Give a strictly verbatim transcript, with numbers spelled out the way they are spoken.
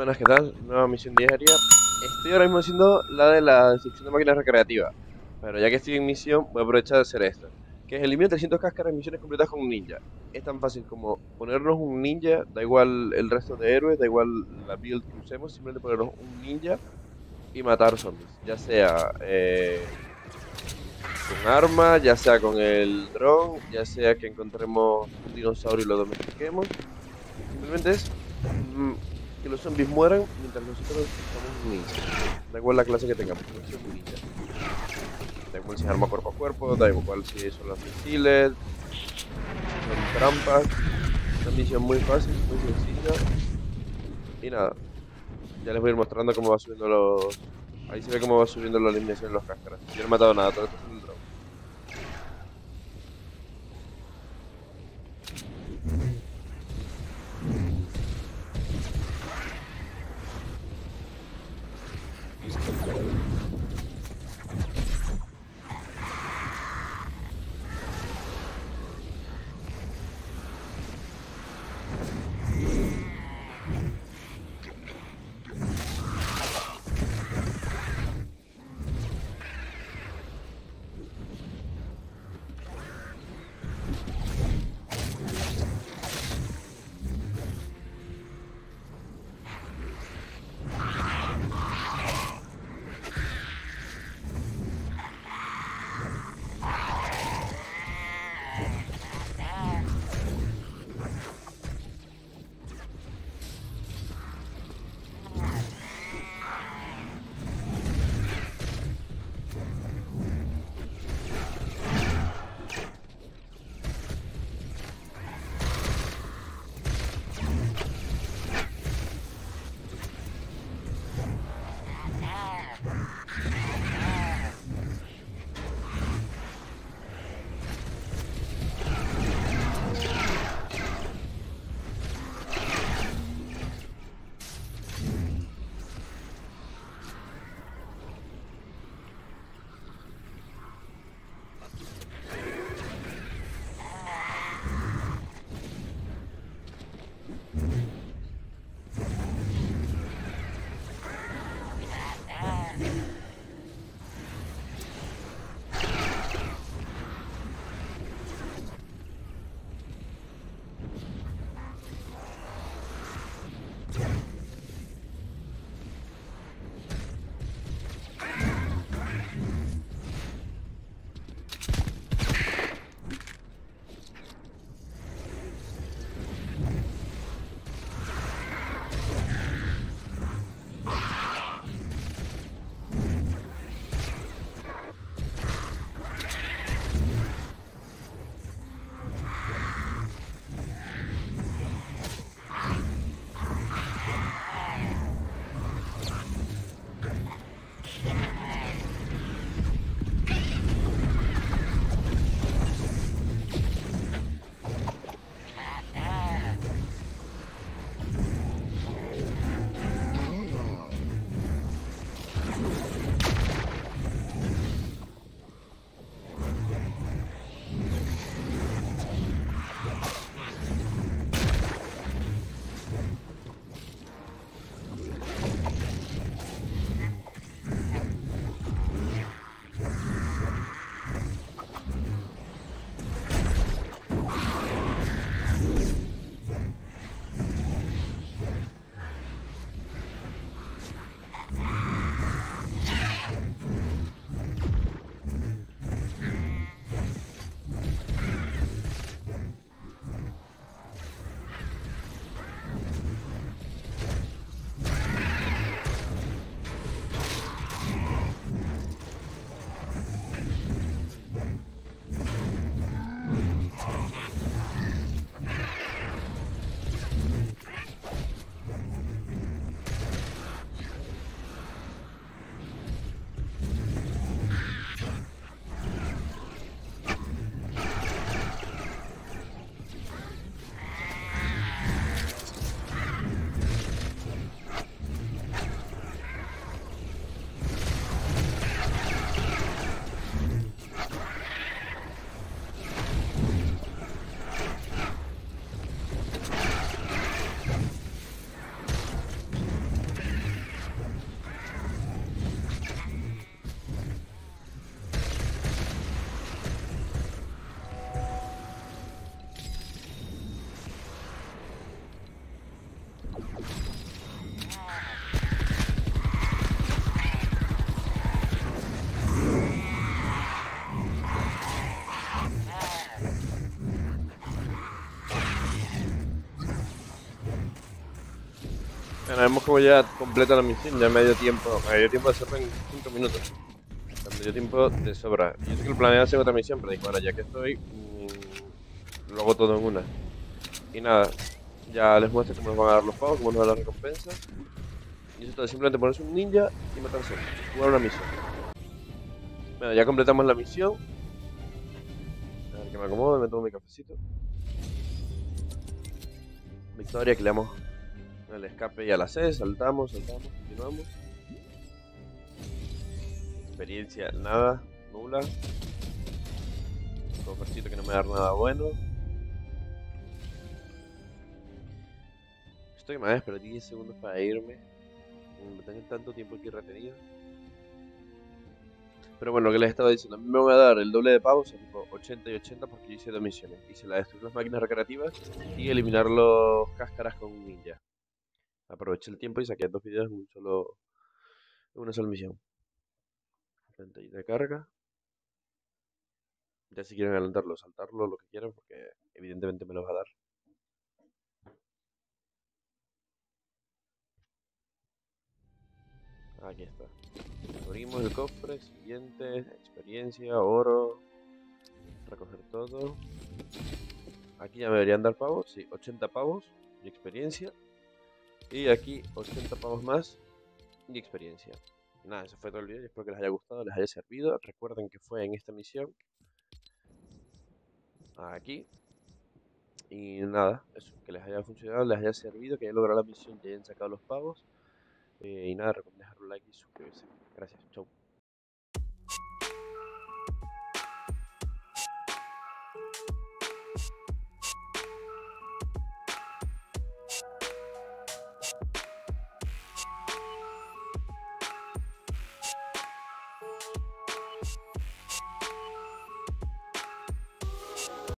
Buenas, ¿qué tal? Nueva misión diaria. Estoy ahora mismo haciendo la de la destrucción de máquinas recreativas, pero ya que estoy en misión voy a aprovechar de hacer esto, que es eliminar trescientas cáscaras en misiones completas con un ninja. Es tan fácil como ponernos un ninja, da igual el resto de héroes, da igual la build que usemos, simplemente ponernos un ninja y matar zombies, ya sea eh, con arma, ya sea con el dron, ya sea que encontremos un dinosaurio y lo domestiquemos. Simplemente es mm, que los zombies mueran mientras nosotros somos un ninja, da igual la clase que tengamos, somos un ninja. Da igual si es arma cuerpo a cuerpo, da igual si son los misiles, son trampas. Una misión muy fácil, muy sencilla. Y nada, ya les voy a ir mostrando cómo va subiendo los... Ahí se ve cómo va subiendo la eliminación de los cáscaras. Yo no he matado nada, todo esto es un drone. sabemos que voy a completar la misión, ya me dio tiempo, me dio tiempo de hacerlo en cinco minutos. Me dio tiempo de sobra. Yo sé que lo planeé hacer otra misión, pero digo, ahora ya que estoy, mmm, lo hago todo en una. Y nada, ya les muestro cómo nos van a dar los pagos, cómo nos dan las recompensas. Y eso es simplemente ponerse un ninja y matarse, jugar una misión. Bueno, ya completamos la misión. A ver que me acomodo, me tomo mi cafecito. Victoria, que le damos el escape y a la C, saltamos, saltamos, continuamos. Experiencia, nada, nula. Un cofrecito que no me va a dar nada bueno. Estoy que me va a esperar diez segundos para irme. Me tengo tanto tiempo aquí retenido. Pero bueno, lo que les estaba diciendo, a mí me van a dar el doble de pavos, tipo ochenta y ochenta, porque yo hice dos misiones. Hice la de destruir las máquinas recreativas y eliminar los cáscaras con un ninja. Aproveché el tiempo y saqué dos videos en un solo, en una sola misión. Y de carga. Ya si quieren adelantarlo, saltarlo, lo que quieran, porque evidentemente me lo va a dar. Aquí está. Abrimos el cofre, siguiente, experiencia, oro, recoger todo. Aquí ya me deberían dar pavos, sí, ochenta pavos y experiencia. Y aquí ochenta pavos más y experiencia. Y nada, eso fue todo el video, espero que les haya gustado, les haya servido. Recuerden que fue en esta misión. Aquí. Y nada, eso, que les haya funcionado, les haya servido, que hayan logrado la misión, que hayan sacado los pavos. Eh, y nada, recomiendo dejar un like y suscribirse. Gracias, chau.